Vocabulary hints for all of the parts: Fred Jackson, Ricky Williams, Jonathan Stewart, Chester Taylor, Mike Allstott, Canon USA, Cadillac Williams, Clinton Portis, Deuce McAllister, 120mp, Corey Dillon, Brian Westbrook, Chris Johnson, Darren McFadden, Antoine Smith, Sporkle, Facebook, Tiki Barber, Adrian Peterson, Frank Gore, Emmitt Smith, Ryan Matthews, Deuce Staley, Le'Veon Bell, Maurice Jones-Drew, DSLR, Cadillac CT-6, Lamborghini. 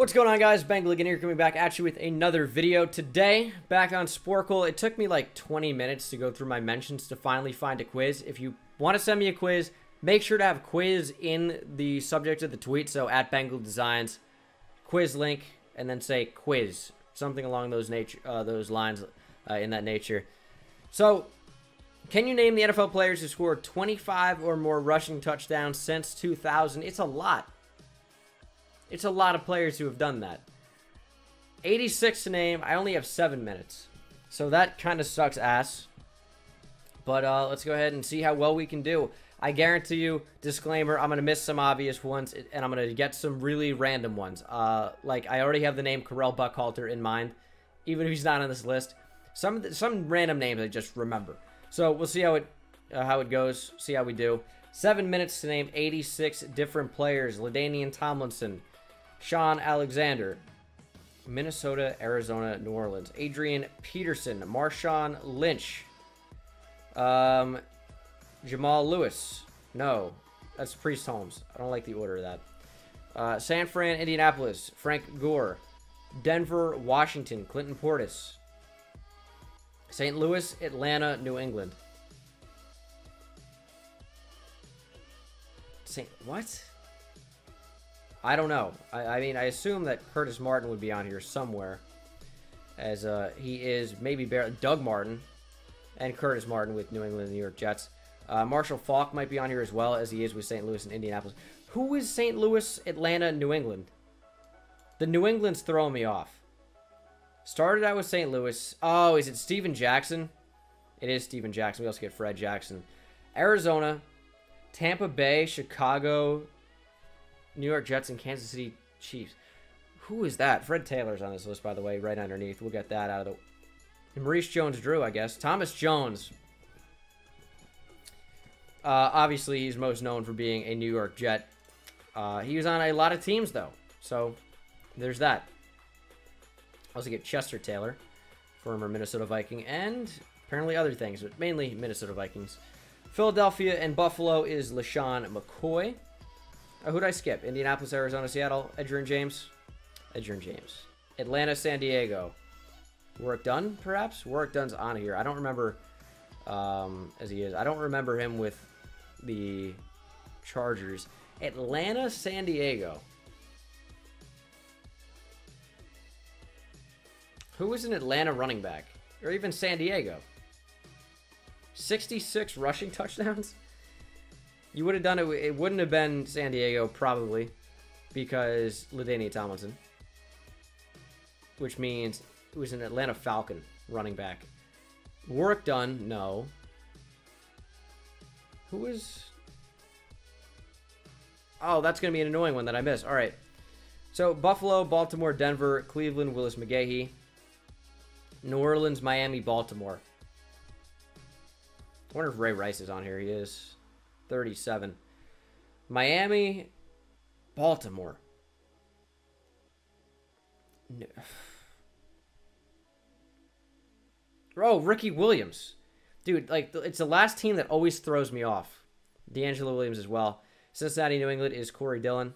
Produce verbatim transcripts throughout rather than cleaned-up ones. What's going on, guys? Bengalagain here, coming back at you with another video today. Back on Sporkle. It took me like twenty minutes to go through my mentions to finally find a quiz. If you want to send me a quiz, make sure to have quiz in the subject of the tweet. So at Bengal Designs, quiz link, and then say quiz, something along those nature, uh, those lines, uh, in that nature. So, can you name the N F L players who scored twenty-five or more rushing touchdowns since two thousand? It's a lot. It's a lot of players who have done that. eighty-six to name. I only have seven minutes. So that kind of sucks ass. But uh, let's go ahead and see how well we can do. I guarantee you, disclaimer, I'm going to miss some obvious ones, and I'm going to get some really random ones. Uh, like, I already have the name Carell Buckhalter in mind, even if he's not on this list. Some of the, some random names I just remember. So we'll see how it, uh, how it goes, see how we do. Seven minutes to name eighty-six different players. Ladanian Tomlinson, Sean Alexander, Minnesota, Arizona, New Orleans. Adrian Peterson, Marshawn Lynch, um, Jamal Lewis. No, that's Priest Holmes. I don't like the order of that. Uh, San Fran, Indianapolis, Frank Gore. Denver, Washington, Clinton Portis. Saint Louis, Atlanta, New England. Saint What? I don't know. I, I mean, I assume that Curtis Martin would be on here somewhere, as uh, he is maybe barely. Doug Martin and Curtis Martin with New England and New York Jets. Uh, Marshall Faulk might be on here as well, as he is with Saint Louis and Indianapolis. Who is Saint Louis, Atlanta, and New England? The New England's throwing me off. Started out with Saint Louis. Oh, is it Steven Jackson? It is Steven Jackson. We also get Fred Jackson. Arizona, Tampa Bay, Chicago, New York Jets, and Kansas City Chiefs. Who is that? Fred Taylor's on this list, by the way, right underneath. We'll get that out of the... And Maurice Jones-Drew, I guess. Thomas Jones. Uh, obviously, he's most known for being a New York Jet. Uh, he was on a lot of teams, though. So, there's that. I also get Chester Taylor, former Minnesota Viking, and apparently other things, but mainly Minnesota Vikings. Philadelphia and Buffalo is LeSean McCoy. Oh, who'd I skip? Indianapolis, Arizona, Seattle, Edgerrin James. Edgerrin James. Atlanta, San Diego. Warrick Dunn, perhaps? Warrick Dunn's on here. I don't remember um, as he is. I don't remember him with the Chargers. Atlanta, San Diego. Who is an Atlanta running back? Or even San Diego? sixty-six rushing touchdowns? You would have done it. It wouldn't have been San Diego, probably, because Ladanian Tomlinson, which means it was an Atlanta Falcon running back. Warrick Dunn, no. Who was? Oh, that's going to be an annoying one that I missed. All right. So Buffalo, Baltimore, Denver, Cleveland, Willis McGahee, New Orleans, Miami, Baltimore. I wonder if Ray Rice is on here. He is. thirty-seven. Miami, Baltimore. No. Oh, Ricky Williams. Dude, like, it's the last team that always throws me off. D'Angelo Williams as well. Cincinnati, New England is Corey Dillon.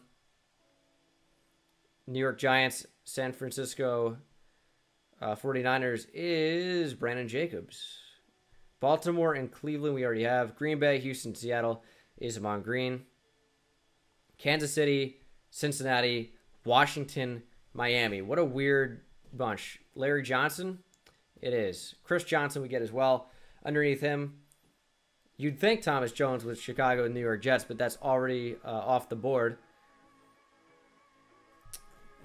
New York Giants, San Francisco uh, forty-niners is Brandon Jacobs. Baltimore and Cleveland, we already have. Green Bay, Houston, Seattle is Mongreen. Kansas City, Cincinnati, Washington, Miami. What a weird bunch. Larry Johnson, it is. Chris Johnson we get as well. Underneath him, you'd think Thomas Jones with Chicago and New York Jets, but that's already uh, off the board.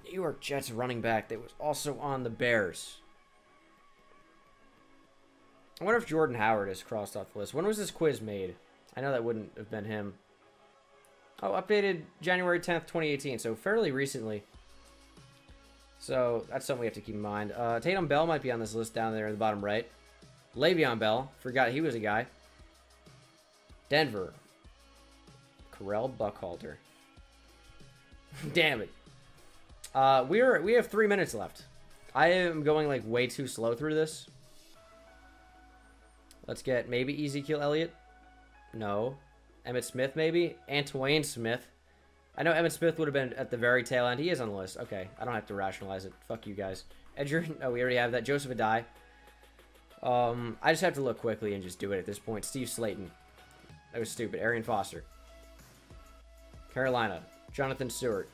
New York Jets running back that was also on the Bears. I wonder if Jordan Howard is crossed off the list. When was this quiz made? I know that wouldn't have been him. Oh, updated January tenth, twenty eighteen. So fairly recently. So that's something we have to keep in mind. Uh, Tatum Bell might be on this list down there in the bottom right. Le'Veon Bell. Forgot he was a guy. Denver. Carell Buckhalter. Damn it. Uh, we are, we have three minutes left. I am going like way too slow through this. Let's get maybe Ezekiel Elliott. No. Emmitt Smith, maybe. Antoine Smith. I know Emmitt Smith would have been at the very tail end. He is on the list. Okay, I don't have to rationalize it. Fuck you guys. Edgerrin. Oh, we already have that. Joseph Adai. Um, I just have to look quickly and just do it at this point. Steve Slayton. That was stupid. Arian Foster. Carolina. Jonathan Stewart.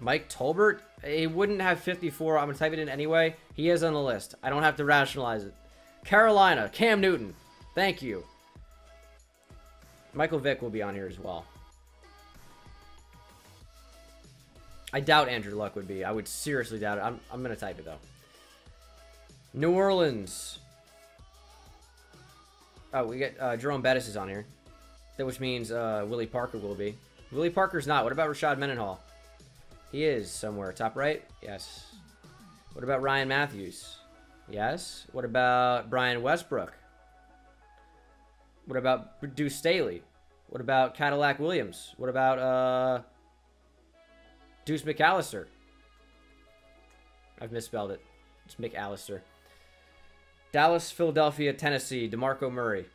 Mike Tolbert? He wouldn't have fifty-four. I'm going to type it in anyway. He is on the list. I don't have to rationalize it. Carolina. Cam Newton. Thank you. Michael Vick will be on here as well. I doubt Andrew Luck would be. I would seriously doubt it. I'm, I'm going to type it, though. New Orleans. Oh, we got uh, Jerome Bettis is on here. That which means uh, Willie Parker will be. Willie Parker's not. What about Rashad Mendenhall? He is somewhere. Top right? Yes. What about Ryan Matthews? Yes. What about Brian Westbrook? What about Deuce Staley? What about Cadillac Williams? What about uh, Deuce McAllister? I've misspelled it. It's McAllister. Dallas, Philadelphia, Tennessee, DeMarco Murray.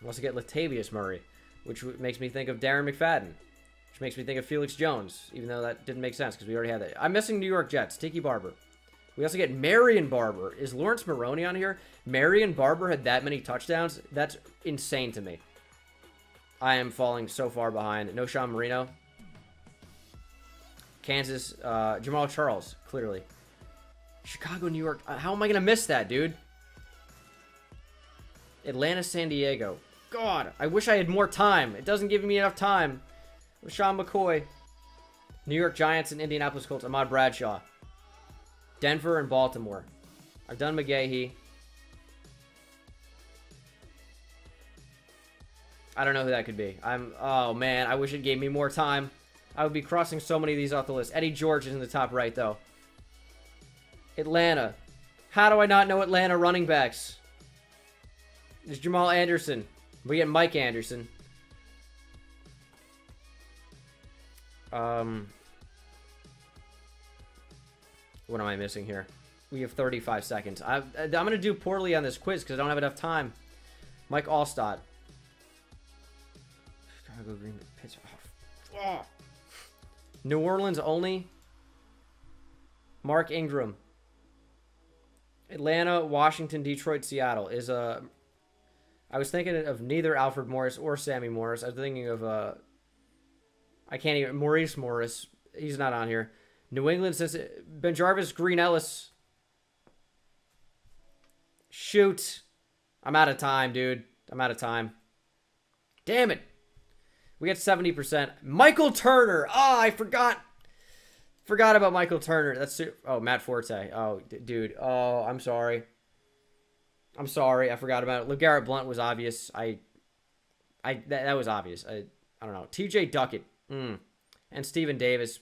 I also get Latavius Murray, which makes me think of Darren McFadden, which makes me think of Felix Jones, even though that didn't make sense because we already had that. I'm missing New York Jets, Tiki Barber. We also get Marion Barber. Is Lawrence Maroney on here? Marion Barber had that many touchdowns? That's insane to me. I am falling so far behind. No Sean Marino. Kansas. Uh, Jamal Charles, clearly. Chicago, New York. How am I going to miss that, dude? Atlanta, San Diego. God, I wish I had more time. It doesn't give me enough time. LeSean McCoy. New York Giants and Indianapolis Colts. Ahmad Bradshaw. Denver and Baltimore. I've done McGahee. I don't know who that could be. I'm. Oh, man. I wish it gave me more time. I would be crossing so many of these off the list. Eddie George is in the top right, though. Atlanta. How do I not know Atlanta running backs? There's Jamal Anderson. We get Mike Anderson. Um... What am I missing here? We have thirty-five seconds. I've, I'm going to do poorly on this quiz because I don't have enough time. Mike Allstott. Chicago, Green Bay, Pittsburgh. Oh. Oh. New Orleans only. Mark Ingram. Atlanta, Washington, Detroit, Seattle. Is uh, I was thinking of neither Alfred Morris or Sammy Morris. I was thinking of... Uh, I can't even... Maurice Morris. He's not on here. New England, since Ben Jarvis, Green Ellis. Shoot. I'm out of time, dude. I'm out of time. Damn it. We got seventy percent. Michael Turner. Oh, I forgot. Forgot about Michael Turner. That's Oh, Matt Forte. Oh, dude. Oh, I'm sorry. I'm sorry. I forgot about it. LeGarrette Blount was obvious. I, I that, that was obvious. I, I don't know. T J Duckett. Mm. And Steven Davis.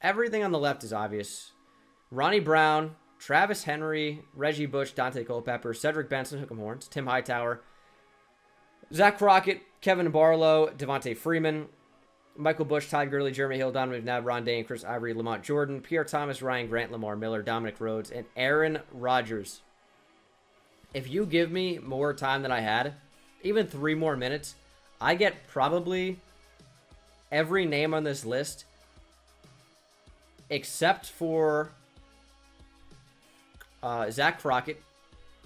Everything on the left is obvious. Ronnie Brown, Travis Henry, Reggie Bush, Dante Culpepper, Cedric Benson, Hook'em Horns, Tim Hightower, Zach Crockett, Kevin Barlow, Devontae Freeman, Michael Bush, Todd Gurley, Jeremy Hill, Don McNabb, Ron Dane, Chris Ivory, Lamont Jordan, Pierre Thomas, Ryan Grant, Lamar Miller, Dominic Rhodes, and Aaron Rodgers. If you give me more time than I had, even three more minutes, I get probably every name on this list except for uh, Zach Crockett.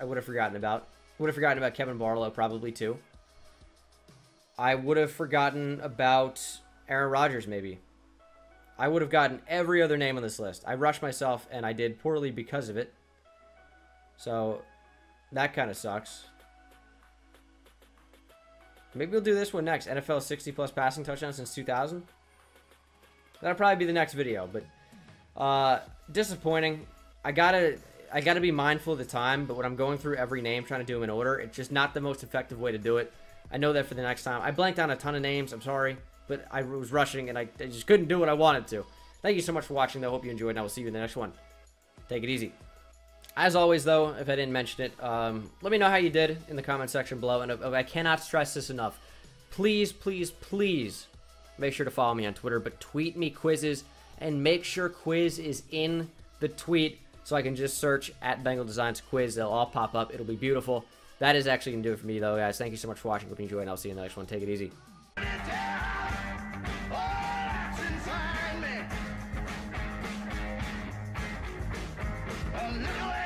I would have forgotten about. Would have forgotten about Kevin Barlow, probably, too. I would have forgotten about Aaron Rodgers, maybe. I would have gotten every other name on this list. I rushed myself, and I did poorly because of it. So, that kind of sucks. Maybe we'll do this one next. N F L sixty-plus passing touchdowns since two thousand. That'll probably be the next video, but... Uh, disappointing. I gotta, I gotta be mindful of the time, but when I'm going through every name, trying to do them in order, it's just not the most effective way to do it. I know that for the next time. I blanked on a ton of names. I'm sorry, but I was rushing and I, I just couldn't do what I wanted to. Thank you so much for watching, though. Hope you enjoyed, and I will see you in the next one. Take it easy. As always, though, if I didn't mention it, um, let me know how you did in the comment section below, and if, if I cannot stress this enough. Please, please, please make sure to follow me on Twitter, but tweet me quizzes. And make sure quiz is in the tweet so I can just search at Bengal Designs quiz. They'll all pop up. It'll be beautiful. That is actually going to do it for me, though, guys. Thank you so much for watching. Hope you enjoyed, and I'll see you in the next one. Take it easy. now.